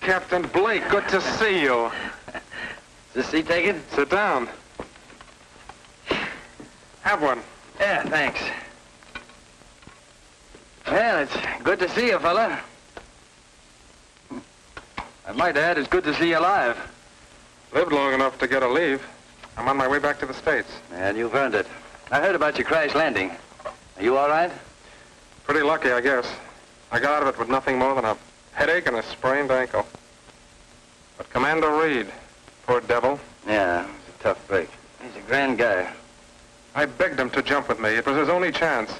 Captain Blake, good to see you. Is this seat taken? Sit down. Have one. Yeah, thanks. Well, it's good to see you, fella. I'd like to add, it's good to see you alive. Lived long enough to get a leave. I'm on my way back to the States. And you've earned it. I heard about your crash landing. Are you all right? Pretty lucky, I guess. I got out of it with nothing more than a headache and a sprained ankle. But Commander Reed, poor devil. Yeah, it was a tough break. He's a grand guy. I begged him to jump with me. It was his only chance.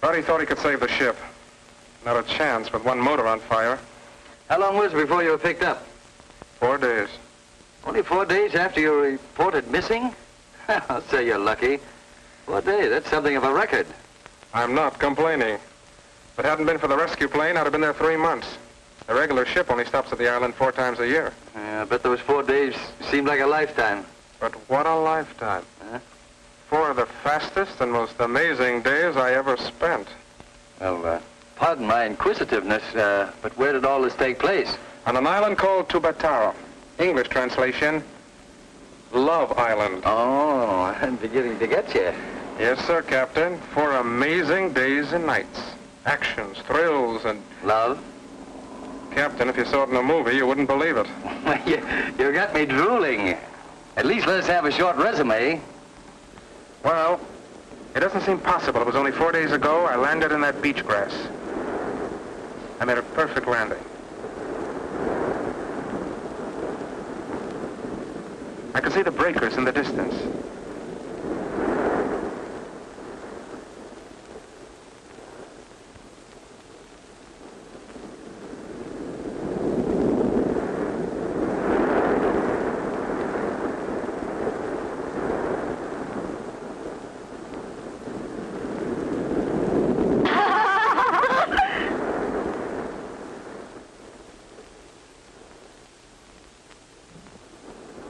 But he thought he could save the ship. Not a chance with one motor on fire. How long was it before you were picked up? 4 days. Only 4 days after you were reported missing? I'll say you're lucky. 4 days, that's something of a record. I'm not complaining. If it hadn't been for the rescue plane, I'd have been there 3 months. A regular ship only stops at the island 4 times a year. Yeah, I bet those 4 days seemed like a lifetime. But what a lifetime. Huh? 4 of the fastest and most amazing days I ever spent. Well, pardon my inquisitiveness, but where did all this take place? On an island called Tubatara. English translation, Love Island. Oh, I'm beginning to get you. Yes, sir, Captain. 4 amazing days and nights. Actions, thrills, and... Love? Captain, if you saw it in a movie, you wouldn't believe it. You got me drooling. At least let us have a short resume. Well, it doesn't seem possible. It was only 4 days ago I landed in that beach grass. I made a perfect landing. I could see the breakers in the distance.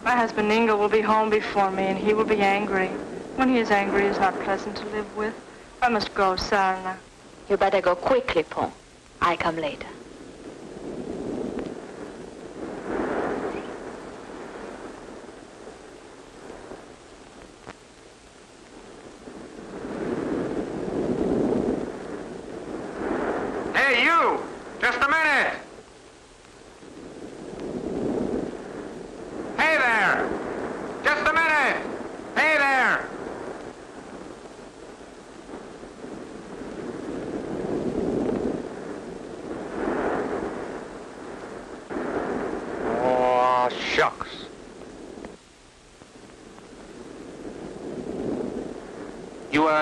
My husband Ingle will be home before me, and he will be angry. When he is angry, it's not pleasant to live with. I must go, Sarna. You better go quickly, Klepon. I come later. Hey, you! Just a minute!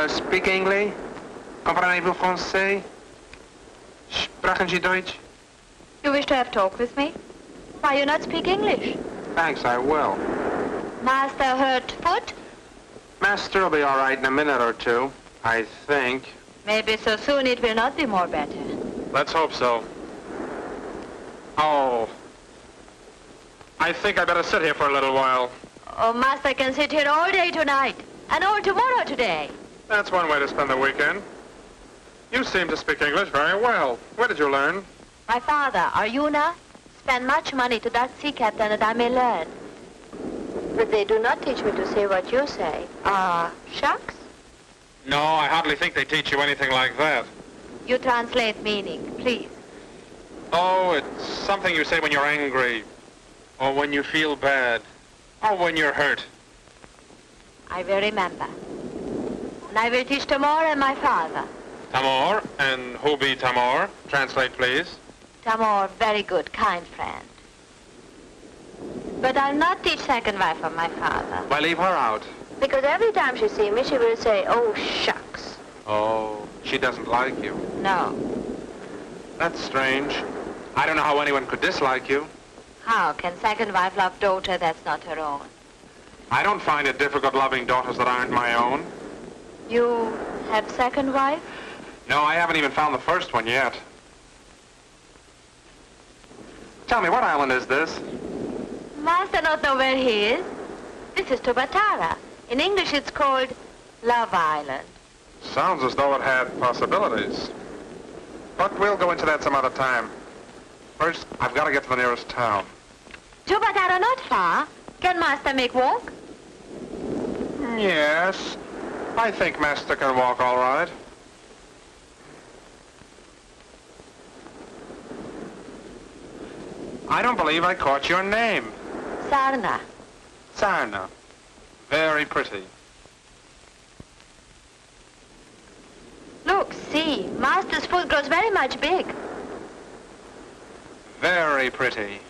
Speak English? Comprenez-vous français? Sprechen Sie Deutsch? You wish to have talk with me? Why you not speak English? Thanks, I will. Master hurt foot? Master will be all right in a minute or two, I think. Maybe so soon it will not be more better. Let's hope so. Oh. I think I better sit here for a little while. Oh, Master can sit here all day tonight and all tomorrow today. That's one way to spend the weekend. You seem to speak English very well. Where did you learn? My father, Aryuna, spent much money to that sea captain that I may learn. But they do not teach me to say what you say. Shucks? No, I hardly think they teach you anything like that. You translate meaning, please. Oh, it's something you say when you're angry, or when you feel bad, or when you're hurt. I will remember. And I will teach Tamor and my father. Tamor and who be Tamor? Translate, please. Tamor, very good, kind friend. But I'll not teach second wife of my father. Why leave her out? Because every time she sees me, she will say, oh, shucks. Oh, she doesn't like you? No. That's strange. I don't know how anyone could dislike you. How can second wife love daughter that's not her own? I don't find it difficult loving daughters that aren't my own. You have second wife? No, I haven't even found the first one yet. Tell me, what island is this? Master not know where he is. This is Tubatara. In English, it's called Love Island. Sounds as though it had possibilities. But we'll go into that some other time. First, I've got to get to the nearest town. Tubatara not far. Can Master make walk? Yes. I think Master can walk all right. I don't believe I caught your name. Sarna. Sarna. Very pretty. Look, see. Master's foot grows very much big. Very pretty.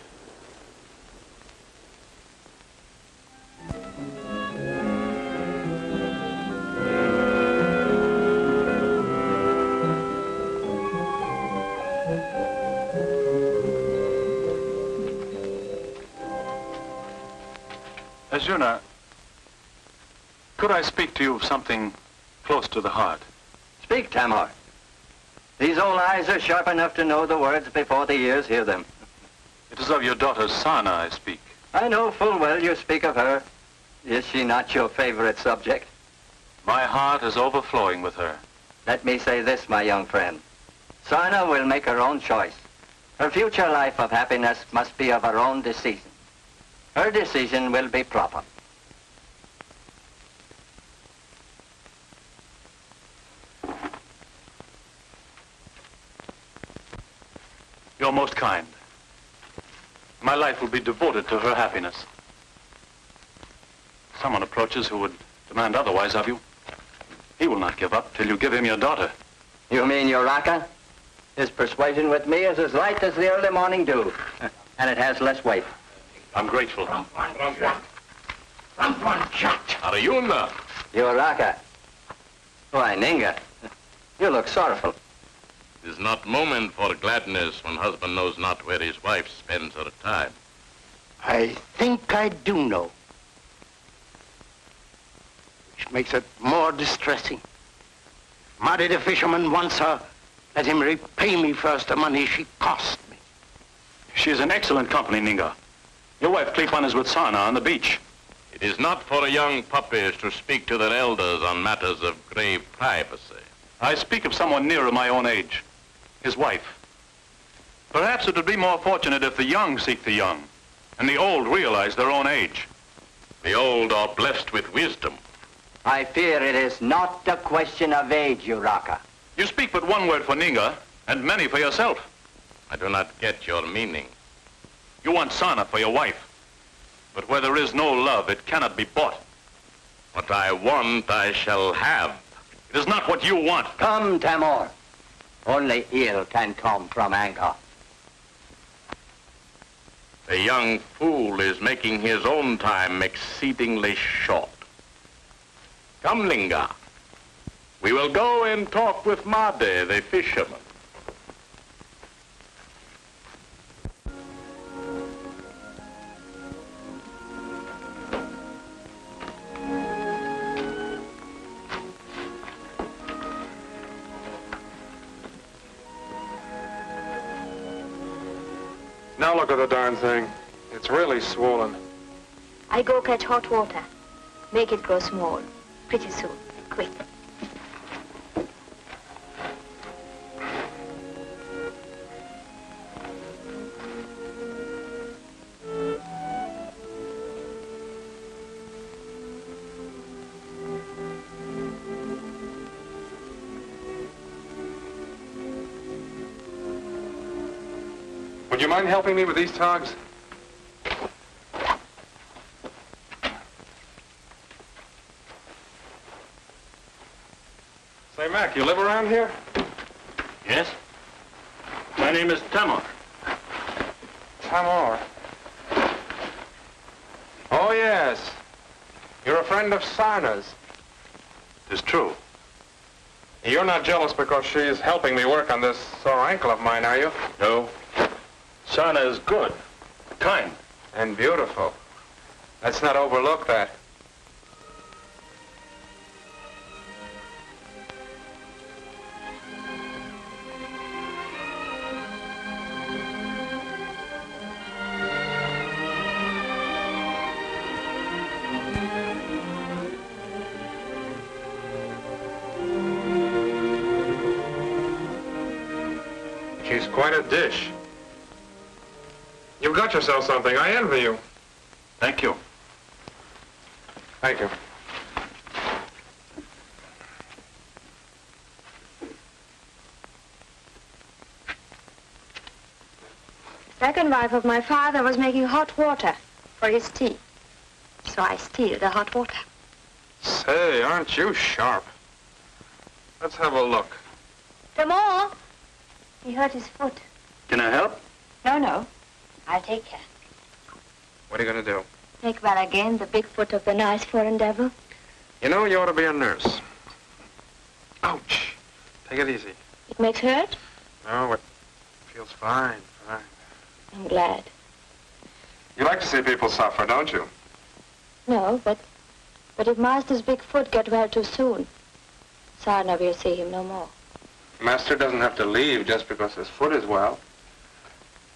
Aryuna, could I speak to you of something close to the heart? Speak, Tamor. These old eyes are sharp enough to know the words before the ears hear them. It is of your daughter Sarna I speak. I know full well you speak of her. Is she not your favorite subject? My heart is overflowing with her. Let me say this, my young friend. Sarna will make her own choice. Her future life of happiness must be of her own decision. Her decision will be proper. You're most kind. My life will be devoted to her happiness. Someone approaches who would demand otherwise of you. He will not give up till you give him your daughter. You mean Uraka? His persuasion with me is as light as the early morning dew. And it has less weight. I'm grateful. Aryuna! Uraka. Why, Ninga, you look sorrowful. It is not moment for gladness when husband knows not where his wife spends her time. I think I do know. Which makes it more distressing. Married a fisherman wants her. Let him repay me first the money she cost me. She is in excellent company, Ninga. Your wife, Klepon, is with Sarna on the beach. It is not for young puppies to speak to their elders on matters of grave privacy. I speak of someone nearer my own age. His wife. Perhaps it would be more fortunate if the young seek the young, and the old realize their own age. The old are blessed with wisdom. I fear it is not a question of age, Uraka. You speak but one word for Ninga, and many for yourself. I do not get your meaning. You want Sarna for your wife. But where there is no love, it cannot be bought. What I want, I shall have. It is not what you want. Come, Tamor. Only ill can come from anger. The young fool is making his own time exceedingly short. Come, Linga. We will go and talk with Made, the fisherman. Now look at the darn thing. It's really swollen. I go catch hot water. Make it grow small. Pretty soon. Quick. Would you mind helping me with these togs? Say, Mac, you live around here? Yes. My name is Tamor. Tamor. Yes. You're a friend of Sarna's. It's true. You're not jealous because she's helping me work on this sore ankle of mine, are you? No. Sarna is good, kind. And beautiful. Let's not overlook that. She's quite a dish. You've got yourself something. I envy you. Thank you. Thank you. Second wife of my father was making hot water for his tea. So I steal the hot water. Say, aren't you sharp? Let's have a look. Tomorrow. He hurt his foot. Can I help? No, no. I'll take care. What are you going to do? Make well again, the big foot of the nice foreign devil. You know, you ought to be a nurse. Ouch. Take it easy. It makes hurt? No, it feels fine, fine. I'm glad. You like to see people suffer, don't you? No, but if Master's big foot get well too soon, Sarna will see him no more. Master doesn't have to leave just because his foot is well.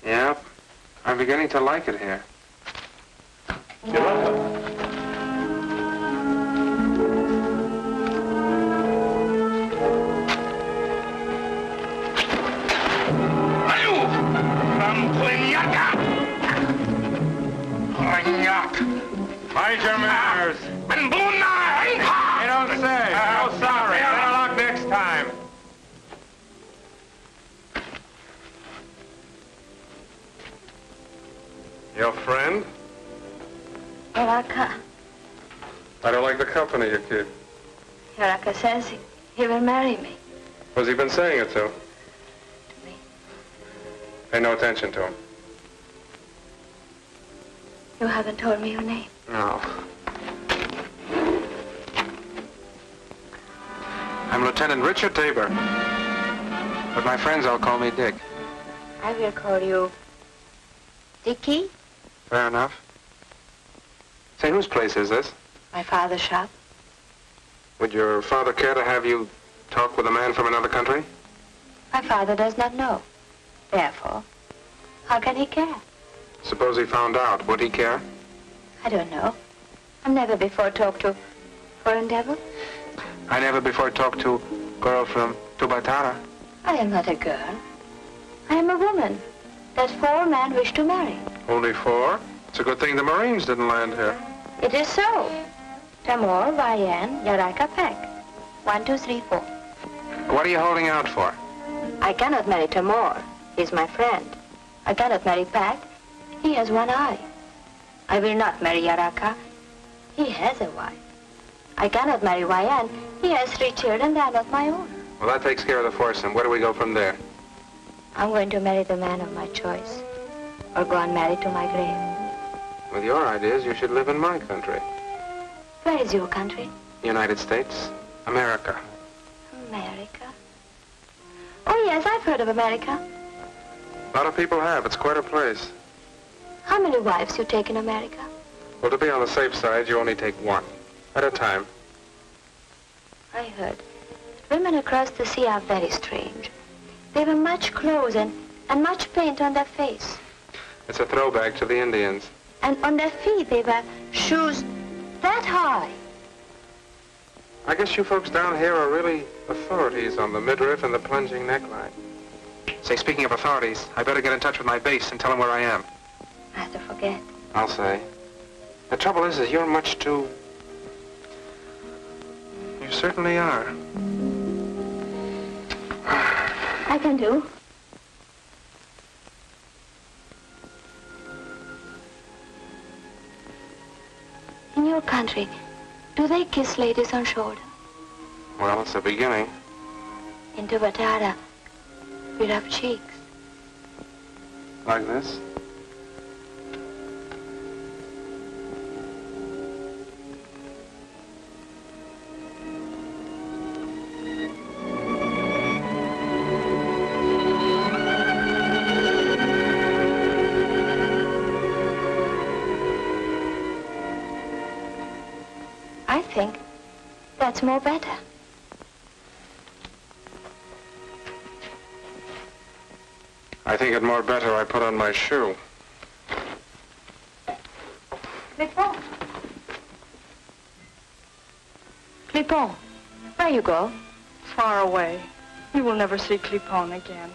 Yep, I'm beginning to like it here. You're welcome. Mind your manners. You don't say. Oh, sorry. Better luck next time. Your friend? Uraka. I don't like the company you keep. Uraka says he will marry me. Has he been saying it to? To me. Pay no attention to him. You haven't told me your name. No. I'm Lieutenant Richard Tabor. But my friends all call me Dick. I will call you Dickie. Fair enough. Say, whose place is this? My father's shop. Would your father care to have you talk with a man from another country? My father does not know. Therefore, how can he care? Suppose he found out, would he care? I don't know. I've never before talked to foreign devil. I never before talked to a girl from Tubatara. I am not a girl. I am a woman that four men wish to marry. Only four? It's a good thing the Marines didn't land here. It is so. Tamor, Vayan, Yaraka, Peck. 1, 2, 3, 4. What are you holding out for? I cannot marry Tamor. He's my friend. I cannot marry Peck. He has one eye. I will not marry Yaraka. He has a wife. I cannot marry Vayan. He has 3 children. They are not my own. Well, that takes care of the foursome. Where do we go from there? I'm going to marry the man of my choice. Or go unmarried to my grave. With your ideas, you should live in my country. Where is your country? United States. America. America? Oh, yes, I've heard of America. A lot of people have. It's quite a place. How many wives you take in America? Well, to be on the safe side, you only take 1 at a time. I heard that women across the sea are very strange. They wear much clothes and much paint on their face. It's a throwback to the Indians. And on their feet, they wear shoes that high. I guess you folks down here are really authorities on the midriff and the plunging neckline. Say, speaking of authorities, I better get in touch with my base and tell them where I am. Rather forget. I'll say. The trouble is that you're much too... You certainly are. I can do. In your country, do they kiss ladies on shoulder? Well, it's a beginning. In Tubatara, we rub cheeks. Like this? I think that's more better. I think it more better I put on my shoe. Klepon. Klepon, where you go? Far away. You will never see Klepon again.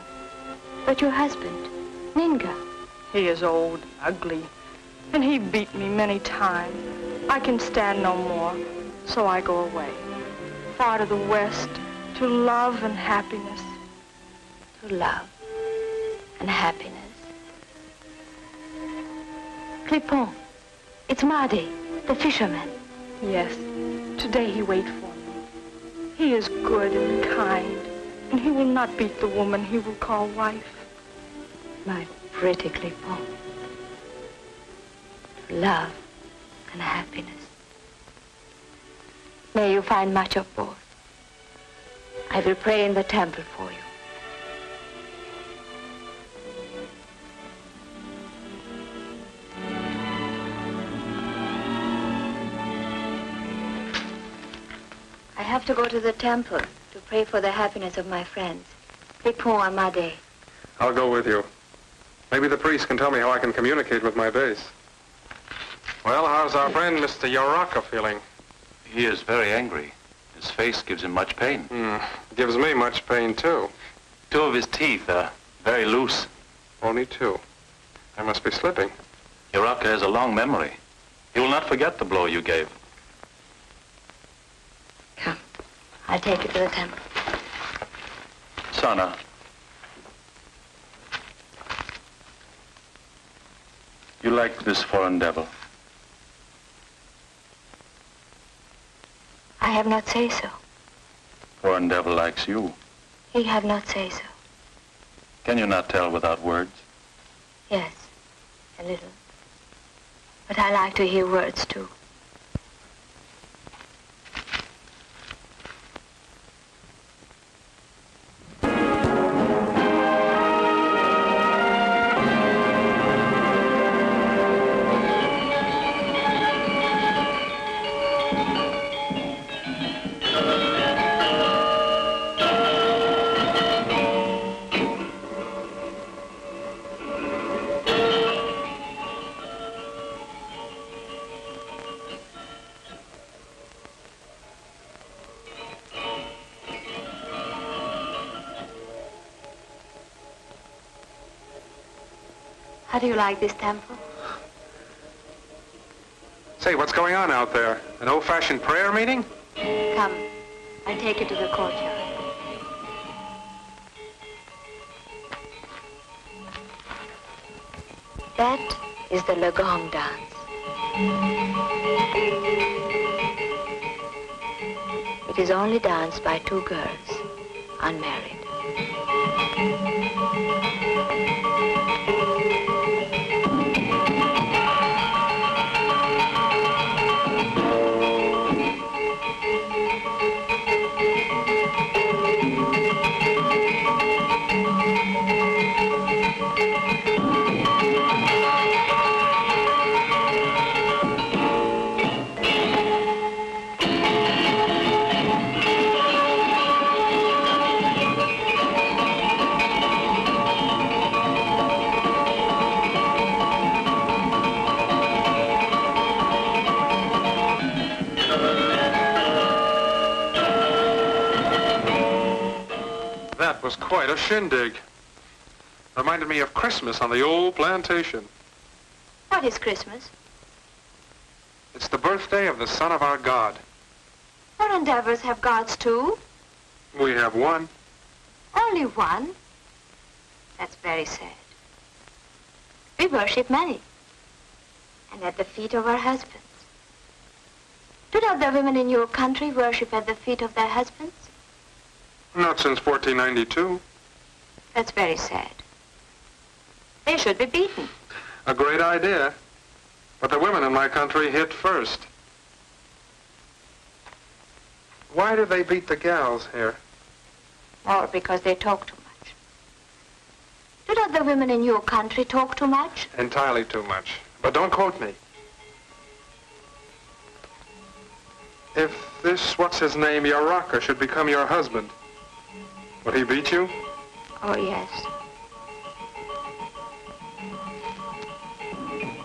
But your husband, Ninga. He is old, ugly, and he beat me many times. I can stand no more, so I go away. Far to the west, to love and happiness. To love and happiness. Klepon, it's Mardi, the fisherman. Yes, today he wait for me. He is good and kind, and he will not beat the woman he will call wife. My pretty Klepon. Love and happiness. May you find much of both. I will pray in the temple for you. I have to go to the temple to pray for the happiness of my friends. Klepon and Amade. I'll go with you. Maybe the priest can tell me how I can communicate with my base. Well, how's our friend, Mr. Uraka, feeling? He is very angry. His face gives him much pain. Gives me much pain, too. Two of his teeth are very loose. Only two. I must be slipping. Uraka has a long memory. He will not forget the blow you gave. Come. I'll take you to the temple. Sarna. You like this foreign devil? I have not say so. Foreign devil likes you. He have not say so. Can you not tell without words? Yes, a little. But I like to hear words too. Do you like this temple? Say, what's going on out there? An old-fashioned prayer meeting? Come, I take you to the courtyard. That is the Legong dance. It is only danced by two girls, unmarried. It was quite a shindig. Reminded me of Christmas on the old plantation. What is Christmas? It's the birthday of the Son of our God. Foreign devils have gods too? We have one. Only one? That's very sad. We worship many. And at the feet of our husbands. Do not the women in your country worship at the feet of their husbands? Not since 1492. That's very sad. They should be beaten. A great idea. But the women in my country hit first. Why do they beat the gals here? Or because they talk too much. Do not the women in your country talk too much? Entirely too much. But don't quote me. If this, what's-his-name, Uraka should become your husband, would he beat you? Oh, yes.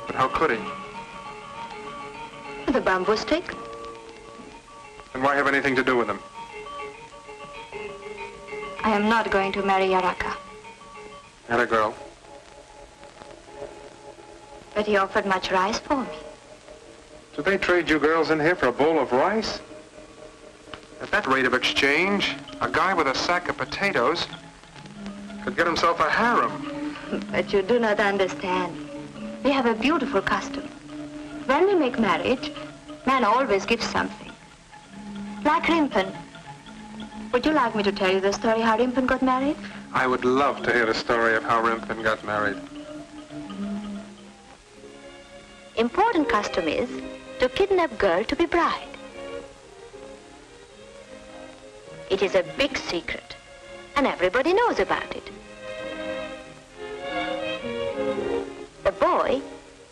But how could he? The bamboo stick. And why have anything to do with him? I am not going to marry Uraka. Not a girl. But he offered much rice for me. Do they trade you girls in here for a bowl of rice? At that rate of exchange, a guy with a sack of potatoes could get himself a harem. But you do not understand. We have a beautiful custom. When we make marriage, man always gives something. Like Rimpin. Would you like me to tell you the story how Rimpin got married? I would love to hear the story of how Rimpin got married. Important custom is to kidnap girl to be bride. It is a big secret, and everybody knows about it. The boy,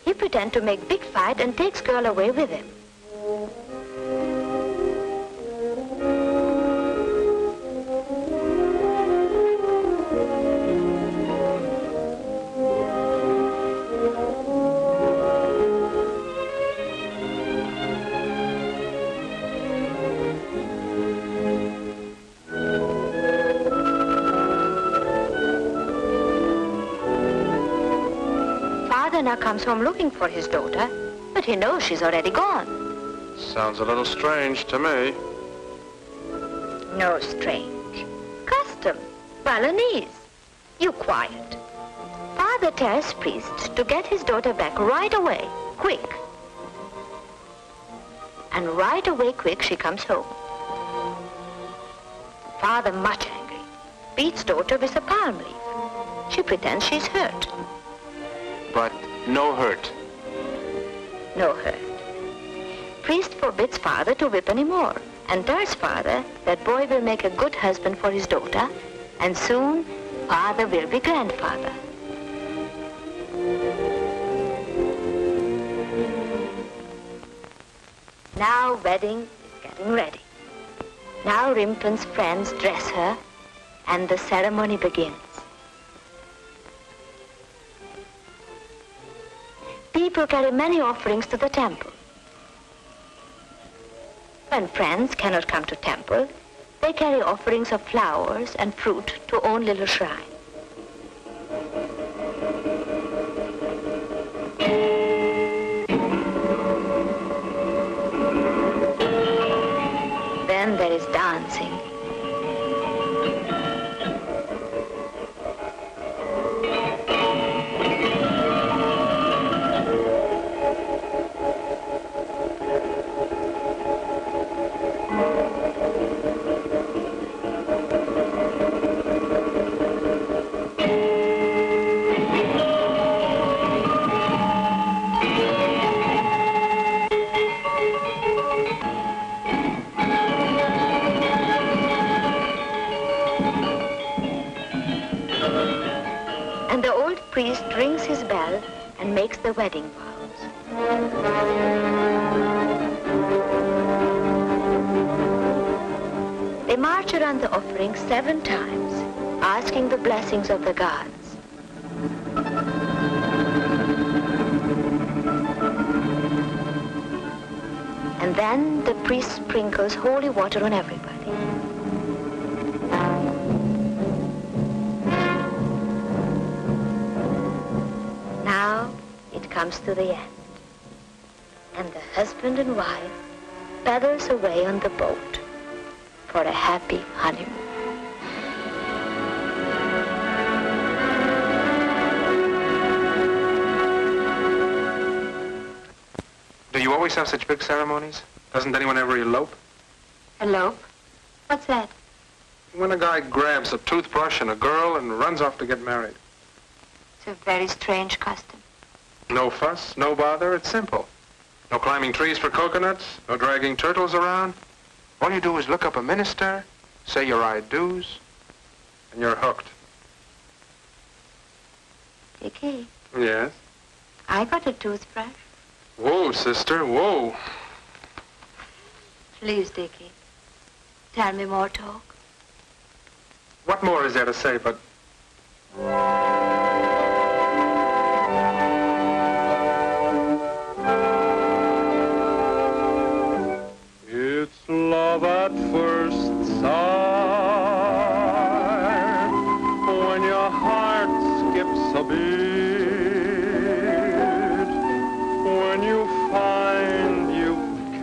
he pretend to make big fight and takes girl away with him. Comes home looking for his daughter, but he knows she's already gone. Sounds a little strange to me. No strange. Custom. Balinese. You quiet. Father tells priest to get his daughter back right away, quick. And right away, quick, she comes home. Father much angry. Beats daughter with a palm leaf. She pretends she's hurt. But no hurt. No hurt. Priest forbids father to whip any more and tells father that boy will make a good husband for his daughter and soon father will be grandfather. Now wedding is getting ready. Now Rimpin's friends dress her and the ceremony begins. People carry many offerings to the temple. When friends cannot come to temple, they carry offerings of flowers and fruit to own little shrine. Then there is dancing. Makes the wedding vows. They march around the offering 7 times, asking the blessings of the gods. And then the priest sprinkles holy water on everybody. Comes to the end, and the husband and wife paddles away on the boat for a happy honeymoon. Do you always have such big ceremonies? Doesn't anyone ever elope? Elope? What's that? When a guy grabs a toothbrush and a girl and runs off to get married. It's a very strange custom. No fuss, no bother, it's simple. No climbing trees for coconuts, no dragging turtles around. All you do is look up a minister, say your I do's, and you're hooked. Dickie? Yes? I got a toothbrush. Whoa, sister, whoa. Please, Dickie. Tell me more talk. What more is there to say but... It's love at first sight, when your heart skips a beat, when you find you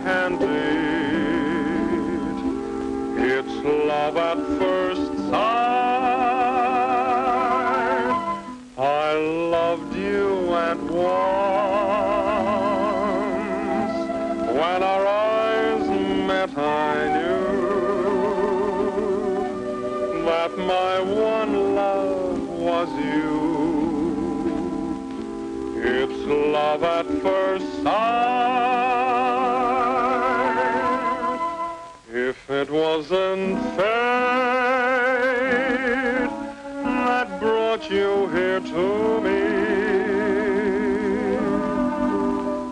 can't eat. It's love at first sight. I loved you at once, when our eyes met I knew that my one love was you. It's love at first sight. If it wasn't fate that brought you here to me,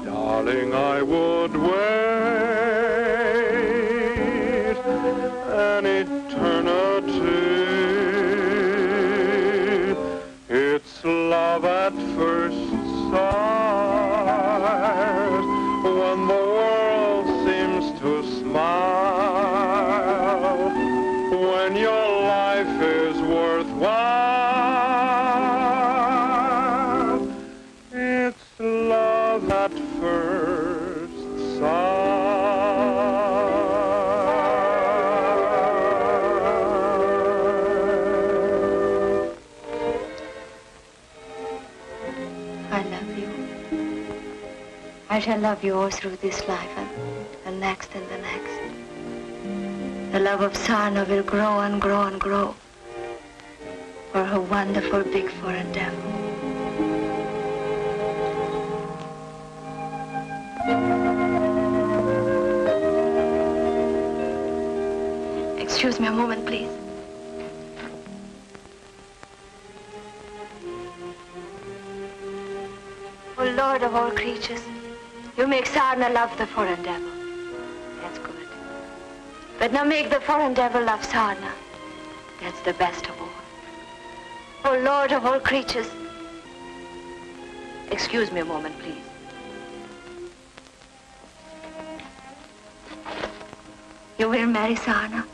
darling, I would wait an eternity. It's love at first sight, when the world seems to smile, when your life is worthwhile. It's love at first sight. I love you. I shall love you all through this life and next and the next. The love of Sarna will grow and grow and grow for her wonderful big foreign devil. Excuse me a moment, please. O Lord of all creatures, you make Sarna love the foreign devil. That's good. But now make the foreign devil love Sarna. That's the best of all. Oh, Lord of all creatures. Excuse me a moment, please. You will marry Sarna?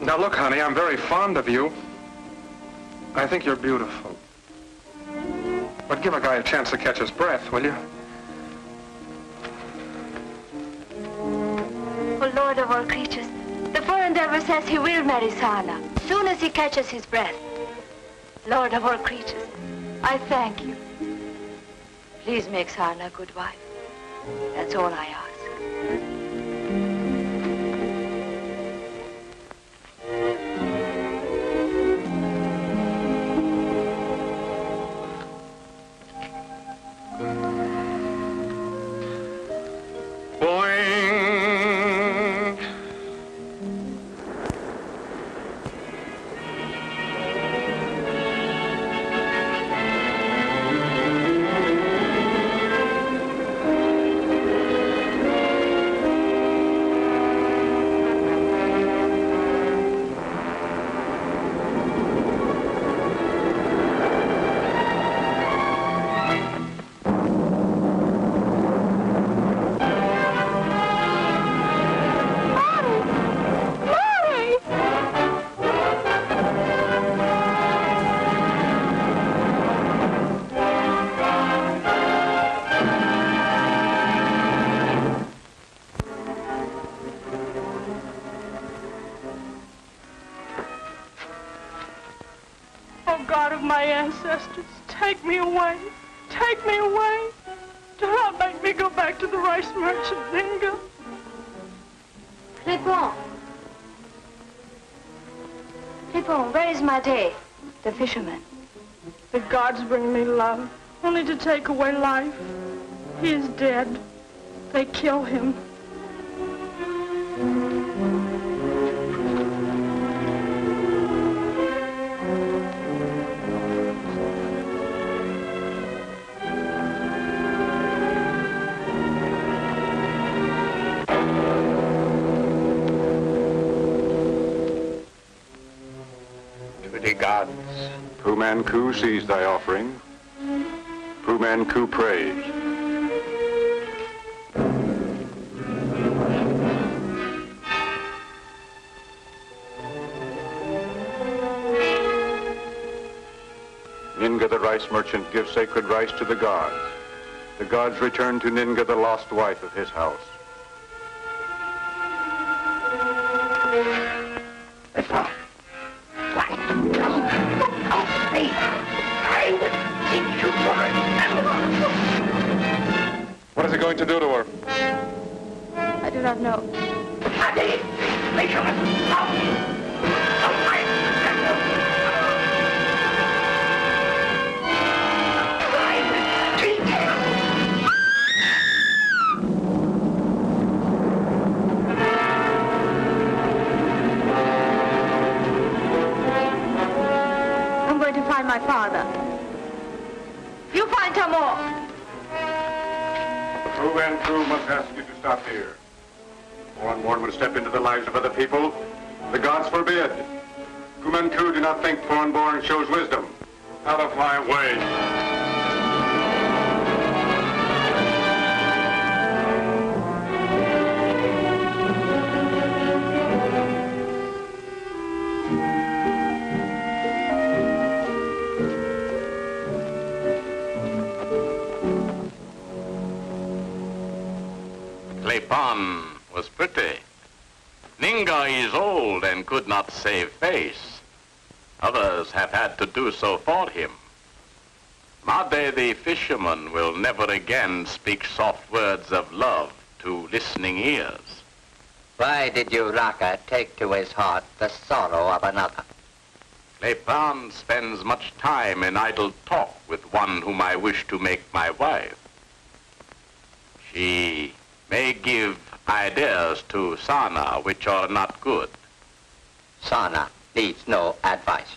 Now, look, honey, I'm very fond of you. I think you're beautiful. But give a guy a chance to catch his breath, will you? Lord of all creatures, the foreign devil says he will marry Sarna soon as he catches his breath. Lord of all creatures, I thank you. Please make Sarna a good wife. That's all I ask. Boing. Take me away. Take me away. Do not make me go back to the rice merchant Dingo. Klepon. Klepon, where is my day? The fisherman. The gods bring me love, only to take away life. He is dead. They kill him. gods. Pumanku sees thy offering. Pumanku prays. Ninga the rice merchant gives sacred rice to the gods. The gods return to Ninga the lost wife of his house. What is he going to do to her? I do not know. I'm going to find my father. You find her more. Who and who must ask you to stop here? Foreign-born would step into the lives of other people. The gods forbid. Pumanku, do not think foreign-born shows wisdom. Out of my way. Klepon was pretty. Ninga is old and could not save face. Others have had to do so for him. Made the fisherman will never again speak soft words of love to listening ears. Why did Uraka take to his heart the sorrow of another? Klepon spends much time in idle talk with one whom I wish to make my wife. She may give ideas to Sarna which are not good. Sarna needs no advice.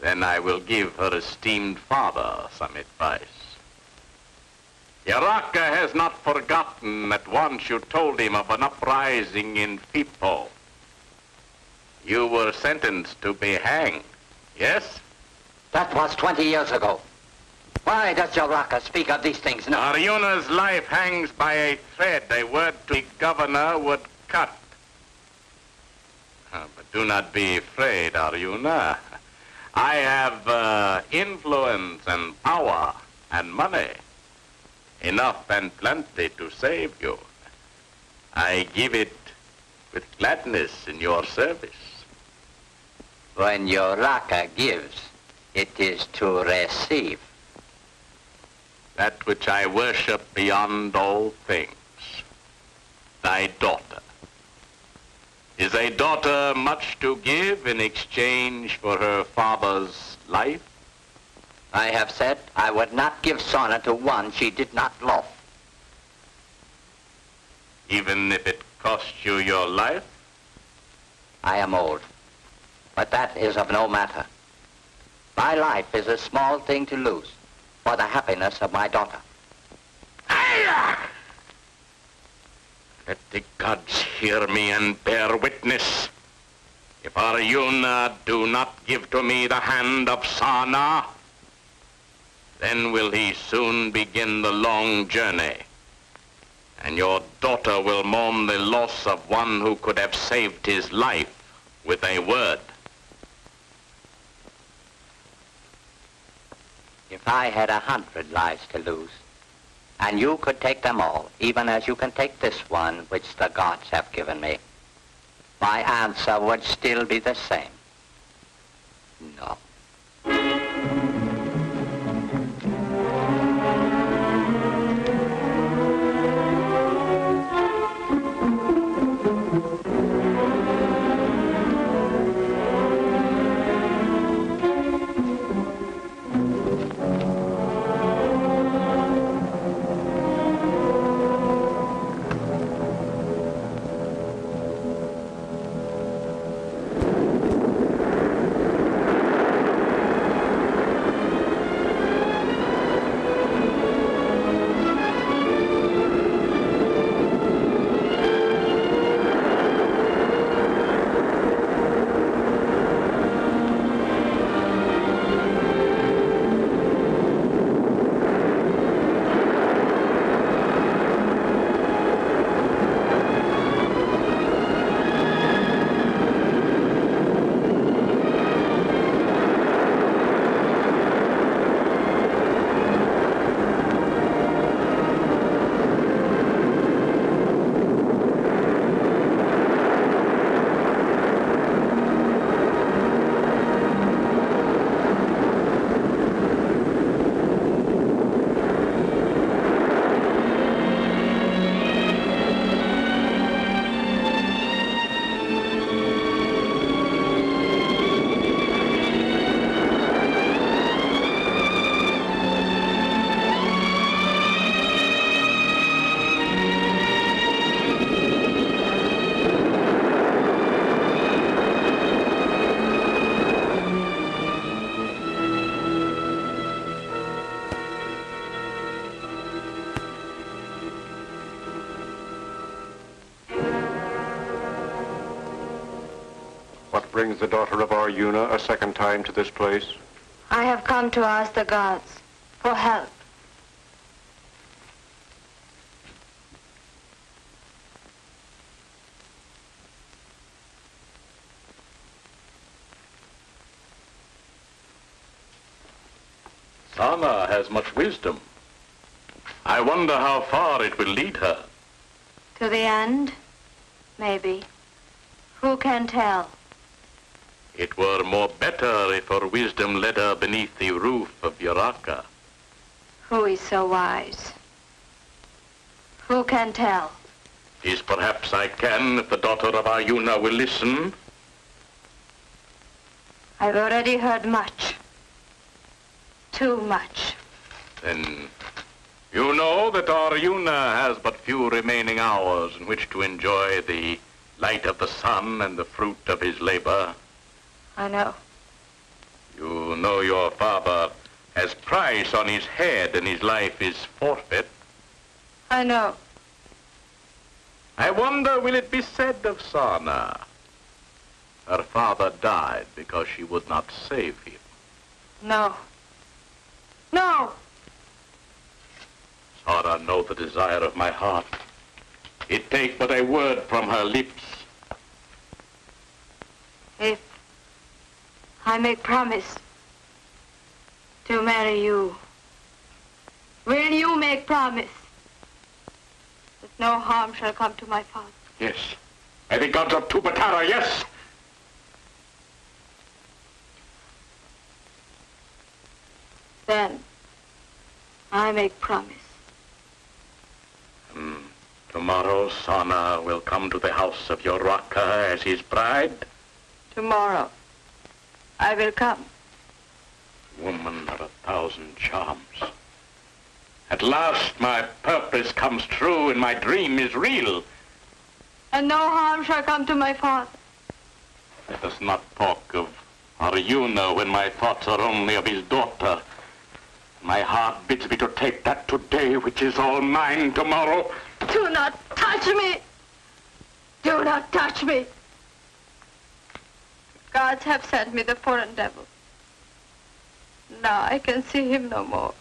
Then I will give her esteemed father some advice. Uraka has not forgotten that once you told him of an uprising in Fipo. You were sentenced to be hanged, yes? That was 20 years ago. Why does Uraka speak of these things now? Aryuna's life hangs by a thread. A word to the governor would cut. But do not be afraid, Aryuna. I have influence and power and money. Enough and plenty to save you. I give it with gladness in your service. When Uraka gives, it is to receive. That which I worship beyond all things, thy daughter, is a daughter much to give in exchange for her father's life? I have said I would not give Sarna to one she did not love. Even if it cost you your life? I am old, but that is of no matter. My life is a small thing to lose for the happiness of my daughter. Let the gods hear me and bear witness. If Aryuna do not give to me the hand of Sarna, then will he soon begin the long journey, and your daughter will mourn the loss of one who could have saved his life with a word. If I had 100 lives to lose, and you could take them all, even as you can take this one which the gods have given me, my answer would still be the same. No. brings the daughter of Aryuna a second time to this place? I have come to ask the gods for help. Sarna has much wisdom. I wonder how far it will lead her. To the end, maybe. Who can tell? It were more better if her wisdom led her beneath the roof of Uraka. Who is so wise? Who can tell? Is perhaps I can, if the daughter of Aryuna will listen. I've already heard much. Too much. Then you know that Aryuna has but few remaining hours in which to enjoy the light of the sun and the fruit of his labor. I know. You know your father has price on his head and his life is forfeit. I know. I wonder, will it be said of Sarna? Her father died because she would not save him. No. No! Sarna know the desire of my heart. It take but a word from her lips. If I make promise to marry you, will you make promise that no harm shall come to my father? Yes. By the gods of Tubatara, yes! Then I make promise. Tomorrow Sarna will come to the house of Uraka as his bride? Tomorrow I will come. Woman of 1,000 charms. At last my purpose comes true and my dream is real. And no harm shall come to my father. Let us not talk of Aryuna when my thoughts are only of his daughter. My heart bids me to take that today which is all mine tomorrow. Do not touch me! Do not touch me! Gods have sent me the foreign devil. Now I can see him no more.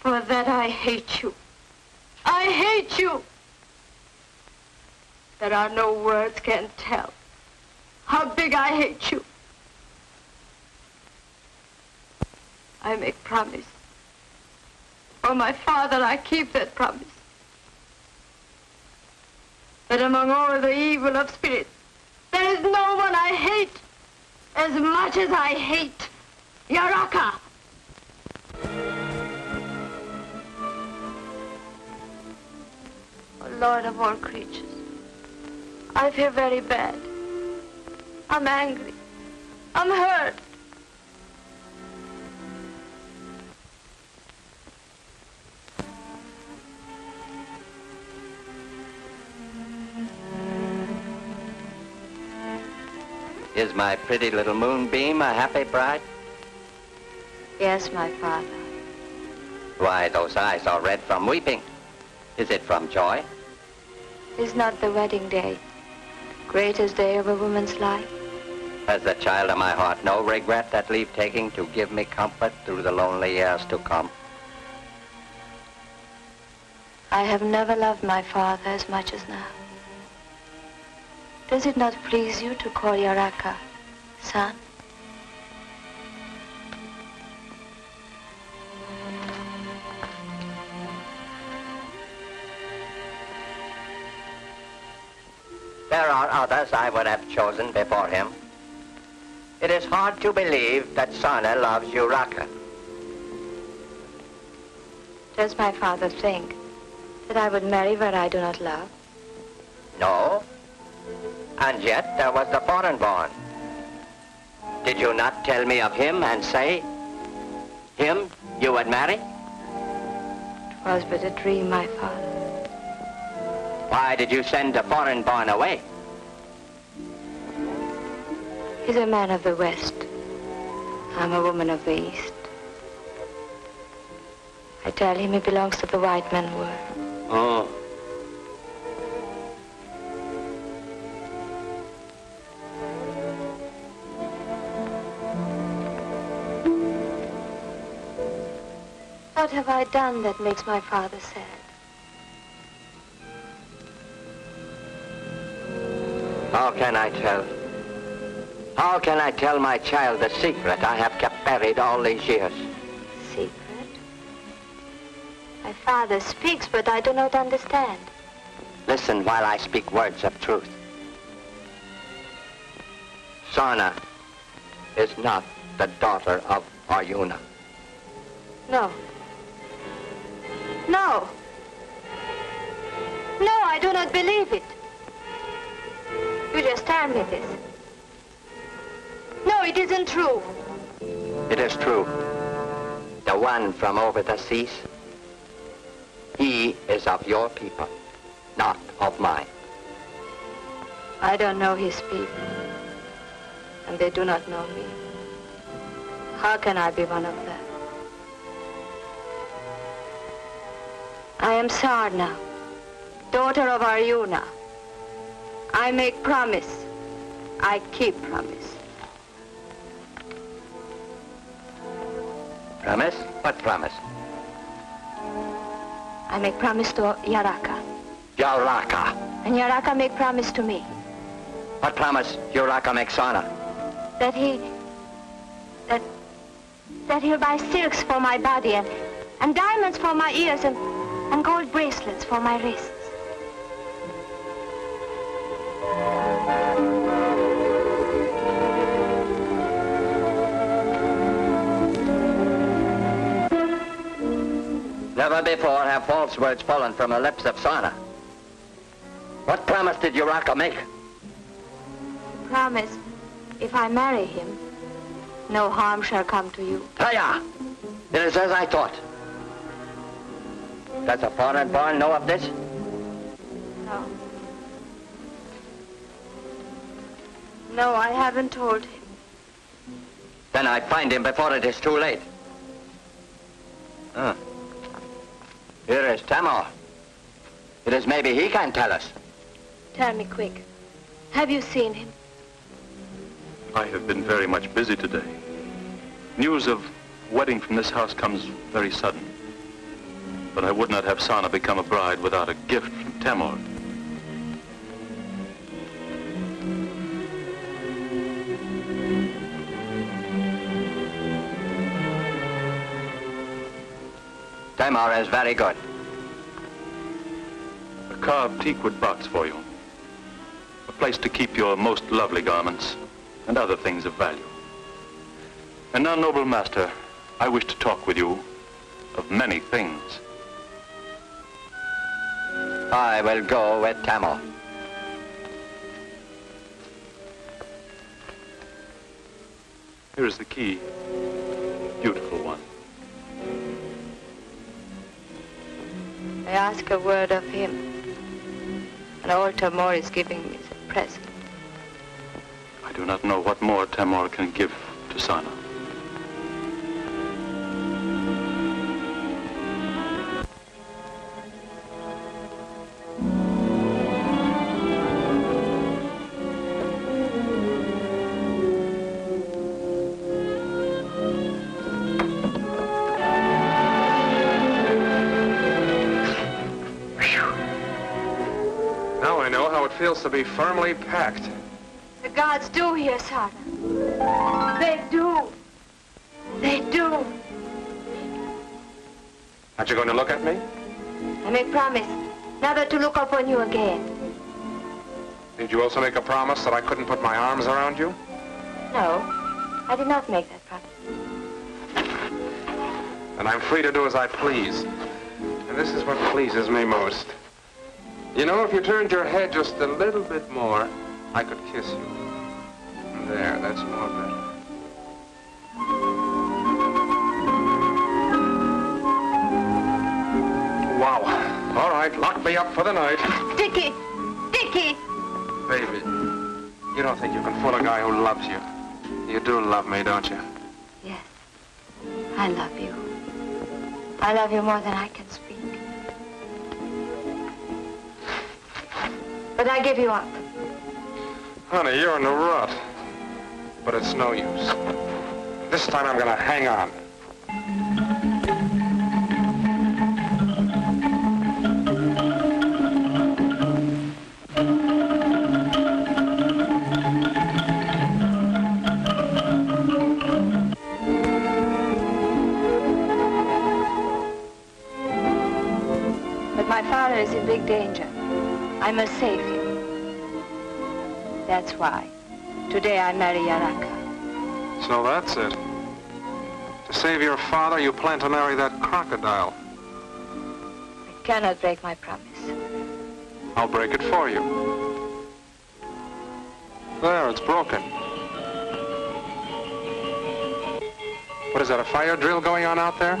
For that I hate you. I hate you! There are no words can tell how big I hate you. I make promise. For my father, I keep that promise. That among all the evil of spirits, there is no one I hate as much as I hate Uraka. Oh, Lord of all creatures, I feel very bad. I'm angry. I'm hurt. Is my pretty little moonbeam a happy bride? Yes, my father. Why, those eyes are red from weeping. Is it from joy? Is not the wedding day the greatest day of a woman's life? Does the child of my heart no regret that leave-taking to give me comfort through the lonely years to come? I have never loved my father as much as now. Does it not please you to call Uraka, son? There are others I would have chosen before him. It is hard to believe that Sarna loves Uraka. Does my father think that I would marry what I do not love? No. And yet, there was the foreign-born. Did you not tell me of him and say, him you would marry? It was but a dream, my father. Why did you send the foreign-born away? He's a man of the West. I'm a woman of the East. I tell him he belongs to the white man world. Oh. I done that makes my father sad? How can I tell? How can I tell my child the secret I have kept buried all these years? Secret? My father speaks, but I do not understand. Listen while I speak words of truth. Sarna is not the daughter of Aryuna. No. No. No, I do not believe it. You just tell me this. No, it isn't true. It is true. The one from over the seas, he is of your people, not of mine. I don't know his people, and they do not know me. How can I be one of them? I am Sarna, daughter of Aryuna. I make promise. I keep promise. Promise? What promise? I make promise to Uraka. Uraka? And Uraka make promise to me. What promise Uraka makes Sarna? That that he'll buy silks for my body and diamonds for my ears and gold bracelets for my wrists. Never before have false words fallen from the lips of Sarna. What promise did Uraka make? Promise. If I marry him, no harm shall come to you. Taya! It is as I thought. Does a foreign born know of this? No. No, I haven't told him. Then I find him before it is too late. Here is Tamor. It is maybe he can tell us. Tell me quick. Have you seen him? I have been very much busy today. News of wedding from this house comes very sudden. But I would not have Sarna become a bride without a gift from Tamor. Tamor is very good. A carved teakwood box for you. A place to keep your most lovely garments and other things of value. And now, noble master, I wish to talk with you of many things. I will go with Tamor. Here is the key, beautiful one. I ask a word of him. An altar more is giving me the present. I do not know what more Tamor can give to Sarna. Now I know how it feels to be firmly packed. The gods do hear, Sarna. They do. They do. Aren't you going to look at me? I make promise never to look upon you again. Did you also make a promise that I couldn't put my arms around you? No, I did not make that promise. And I'm free to do as I please. And this is what pleases me most. You know, if you turned your head just a little bit more, I could kiss you. There, that's more better. Wow. All right, lock me up for the night. Dickie! Dickie! Baby, you don't think you can fool a guy who loves you. You do love me, don't you? Yes. I love you. I love you more than I can speak. But I give you up. Honey, you're in a rut. But it's no use. This time I'm gonna hang on. my father is in big danger. I must save him. That's why. Today I marry Uraka. So that's it. To save your father, you plan to marry that crocodile. I cannot break my promise. I'll break it for you. There, it's broken. What is that, a fire drill going on out there?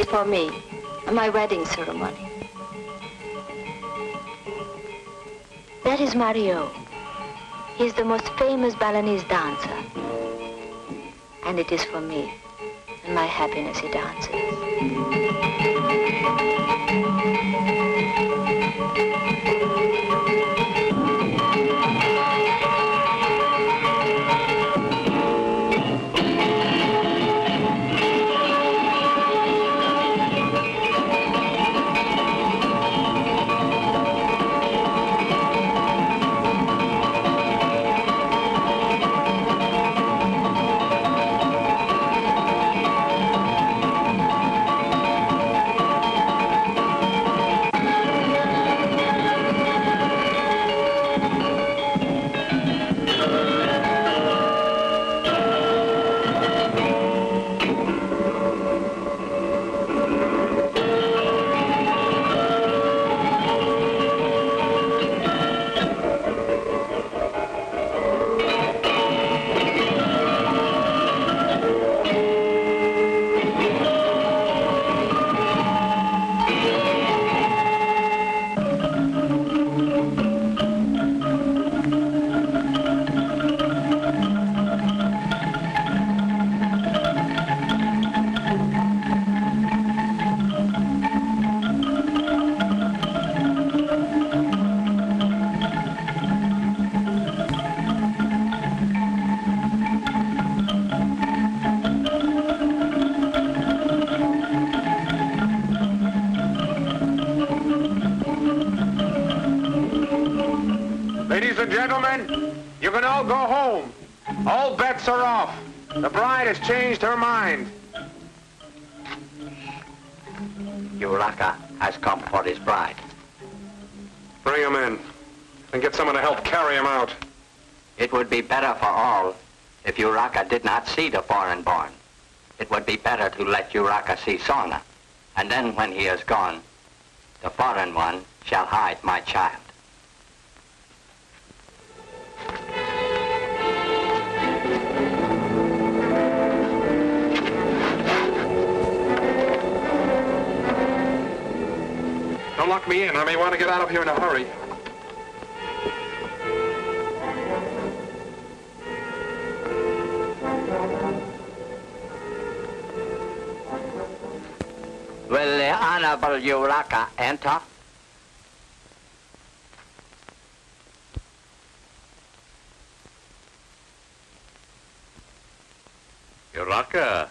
It's for me, and my wedding ceremony. That is Mario. He's the most famous Balinese dancer. And it is for me and my happiness he dances. The foreign-born. It would be better to let Uraka see Sarna, and then when he is gone, the foreign one shall hide my child. Don't lock me in. I may want to get out of here in a hurry. Will the Honorable Uraka enter? Uraka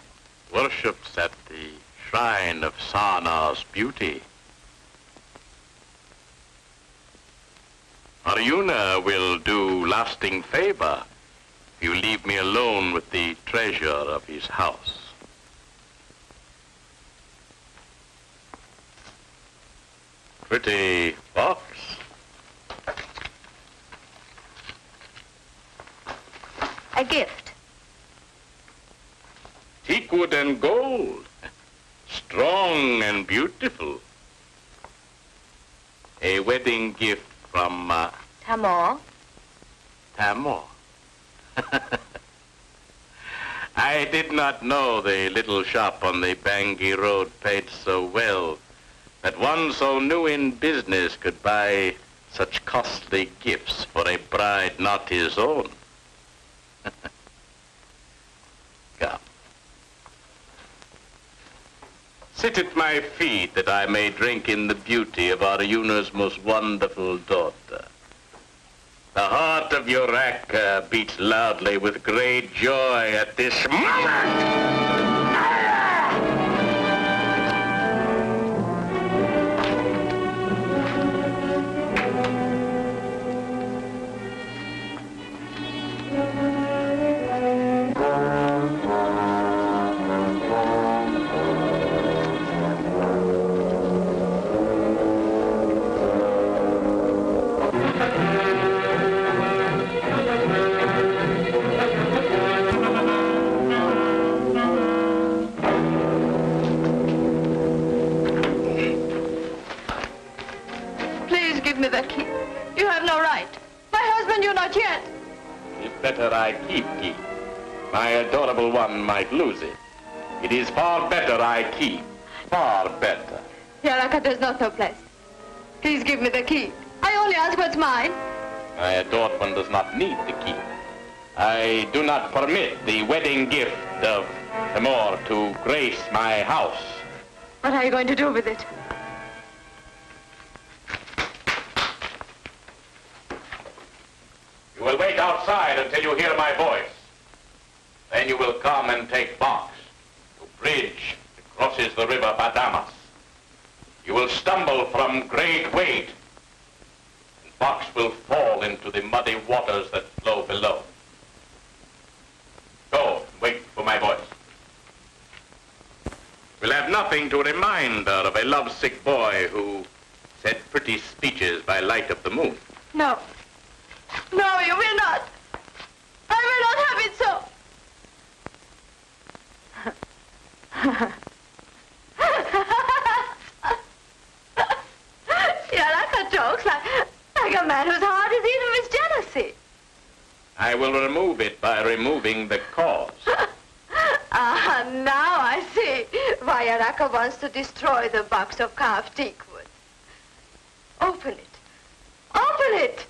worships at the shrine of Sarna's beauty. Aryuna will do lasting favor if you leave me alone with the treasure of his house. Pretty box. A gift. Teak wood and gold. Strong and beautiful. A wedding gift from... Tamor. Tamor. I did not know the little shop on the Bangui Road paid so well that one so new in business could buy such costly gifts for a bride not his own. Come. Sit at my feet that I may drink in the beauty of Aryuna's most wonderful daughter. The heart of Uraka beats loudly with great joy at this moment. right. My husband, you're not yet. It's better I keep Keith. My adorable one might lose it. It is far better I keep. Far better. Uraka, there's not no place. Please give me the key. I only ask what's mine. My adored one does not need the key. I do not permit the wedding gift of Tamor to grace my house. What are you going to do with it? You will wait outside until you hear my voice. Then you will come and take box to bridge that crosses the river Badamas. You will stumble from great weight, and box will fall into the muddy waters that flow below. Go, wait for my voice. We'll have nothing to remind her of a lovesick boy who said pretty speeches by light of the moon. No. No, you will not. I will not have it so. Uraka jokes like a man whose heart is eaten with jealousy. I will remove it by removing the cause. Ah, now I see why Uraka wants to destroy the box of carved teakwood. Open it. Open it!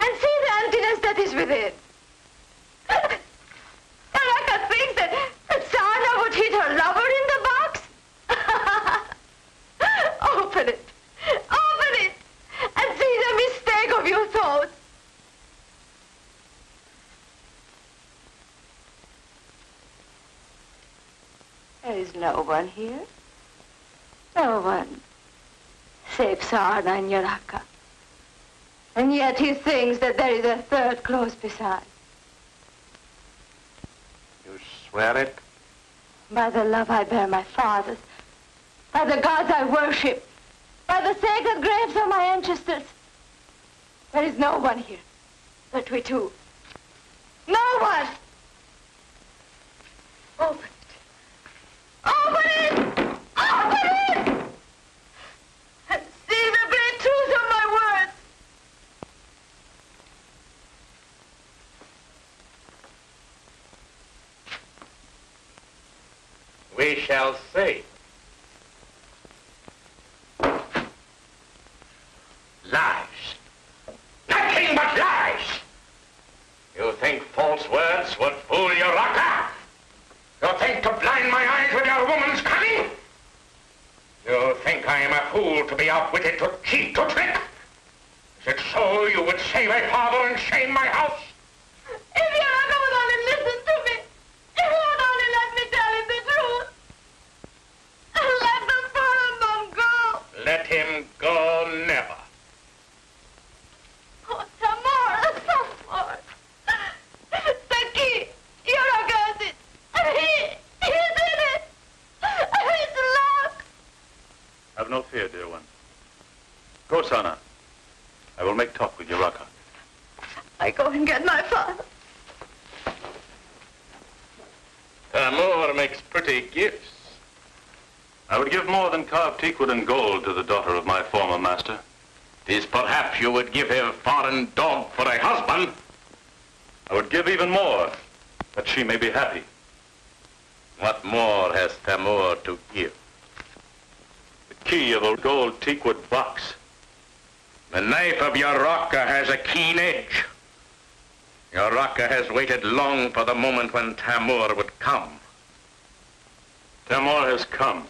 And see the emptiness that is within. Uraka thinks that Sarna would hit her lover in the box. Open it. Open it. And see the mistake of your thoughts. There is no one here. No one. Save Sarna and Uraka. And yet he thinks that there is a third clause besides. You swear it? By the love I bear my fathers, by the gods I worship, by the sacred graves of my ancestors. There is no one here but we two. No one! Open it. Open it! Open it! And see the great truth of my words. We shall see. Lies. Nothing but lies. You think false words would fool Uraka? You think to blind my eyes with your woman's cunning? You think I am a fool to be outwitted, to cheat, to trick? Is it so you would save my father and shame my house? If Uraka would only listen to me, if he would only let me tell him the truth, let the poor man go. Let him go never. Have no fear, dear one. Go, Sarna. I will make talk with Uraka. I go and get my father. Tabor makes pretty gifts. I would give more than carved teakwood and gold to the daughter of my former master. It is perhaps you would give her foreign dog for a husband. I would give even more, that she may be happy. What more has Tabor to give? Key of a gold teakwood box. The knife of Uraka has a keen edge. Uraka has waited long for the moment when Tabor would come. Tabor has come.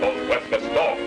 Those worthless dogs.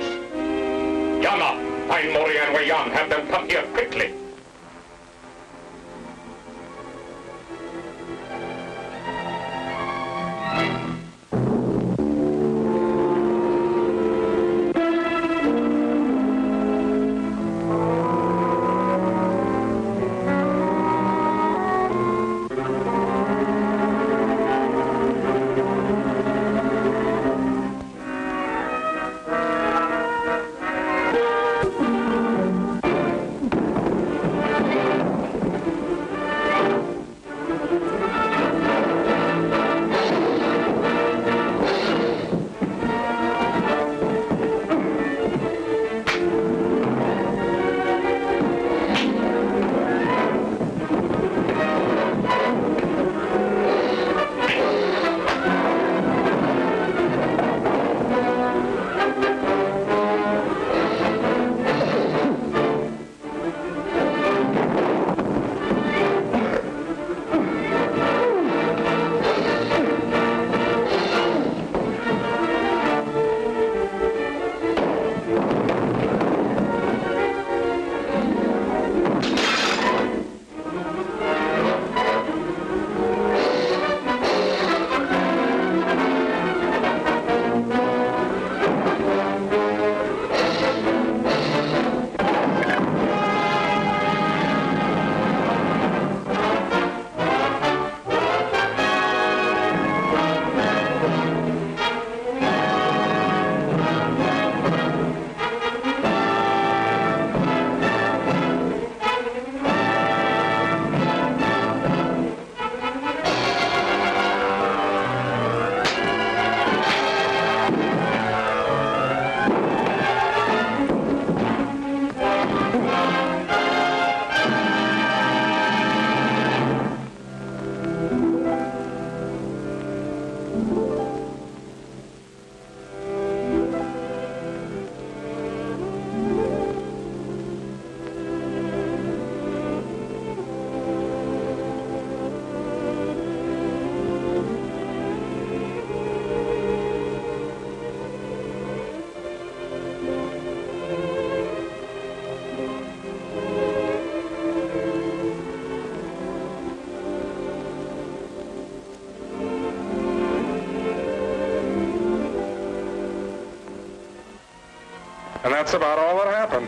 that's about all that happened.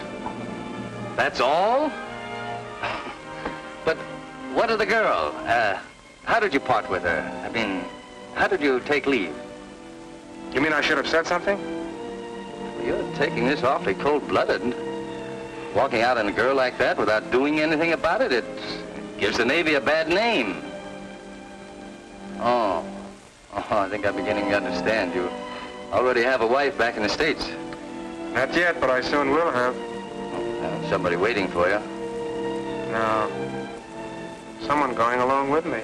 That's all? But what of the girl? How did you part with her? I mean, how did you take leave? You mean I should have said something? Well, you're taking this awfully cold-blooded. Walking out on a girl like that without doing anything about it, it gives the Navy a bad name. Oh, I think I'm beginning to understand. You already have a wife back in the States. Not yet, but I soon will have. Somebody waiting for you? No. Someone going along with me.